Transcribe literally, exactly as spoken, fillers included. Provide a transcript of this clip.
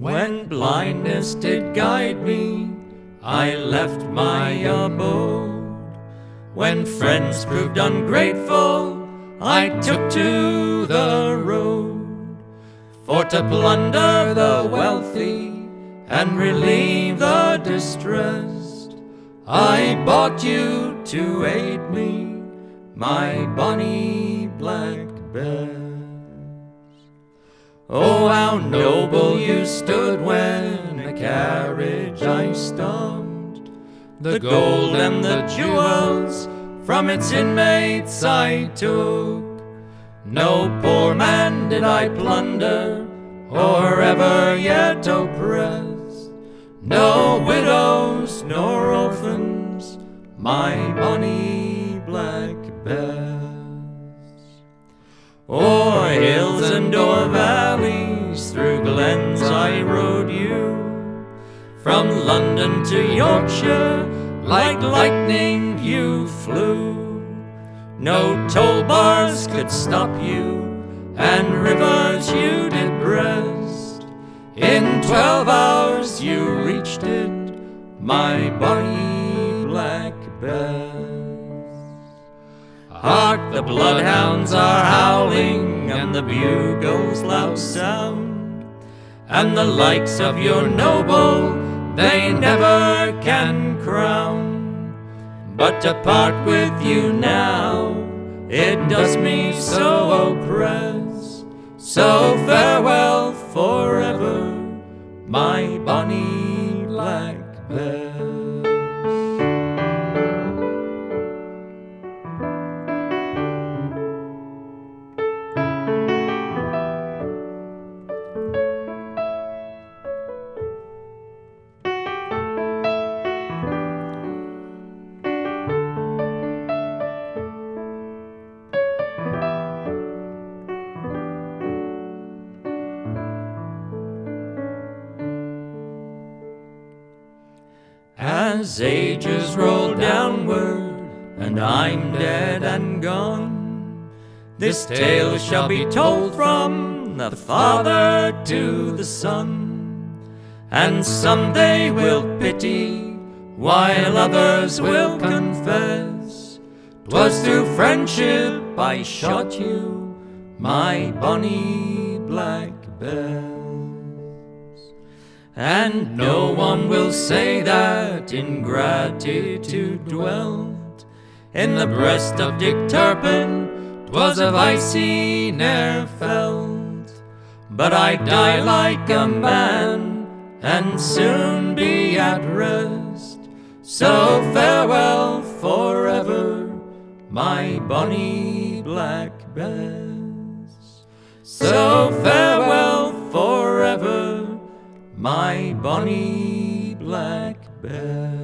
When blindness did guide me, I left my abode. When friends proved ungrateful, I took to the road. For to plunder the wealthy and relieve the distressed, I bought you to aid me, my bonny black Bess. Oh, how noble you stood when a carriage I stopped. The gold and the jewels from its inmates I took. No poor man did I plunder or ever yet oppress. No widows nor orphans, my bonny black Bess. O'er hills and o'er valleys, through glens I rode you. From London to Yorkshire, like lightning you flew. No toll bars could stop you, and rivers you did breast. In twelve hours you reached it, my bonny black Bess. Hark, the bloodhounds are howling, and the bugle's loud sound, and the likes of your noble they never can crown. But to part with you now, it does me so oppress. So farewell forever, my bonny black Bess. As ages roll downward, and I'm dead and gone, this tale shall be told from the father to the son. And someday we'll pity, while others will confess, 'twas through friendship I shot you, my bonny black Bess. And no one will say that ingratitude dwelt in the breast of Dick Turpin, 'twas a vice he ne'er felt. But I die like a man, and soon be at rest. So farewell forever, my bonny black Bess. So farewell forever, my bonny black Bess.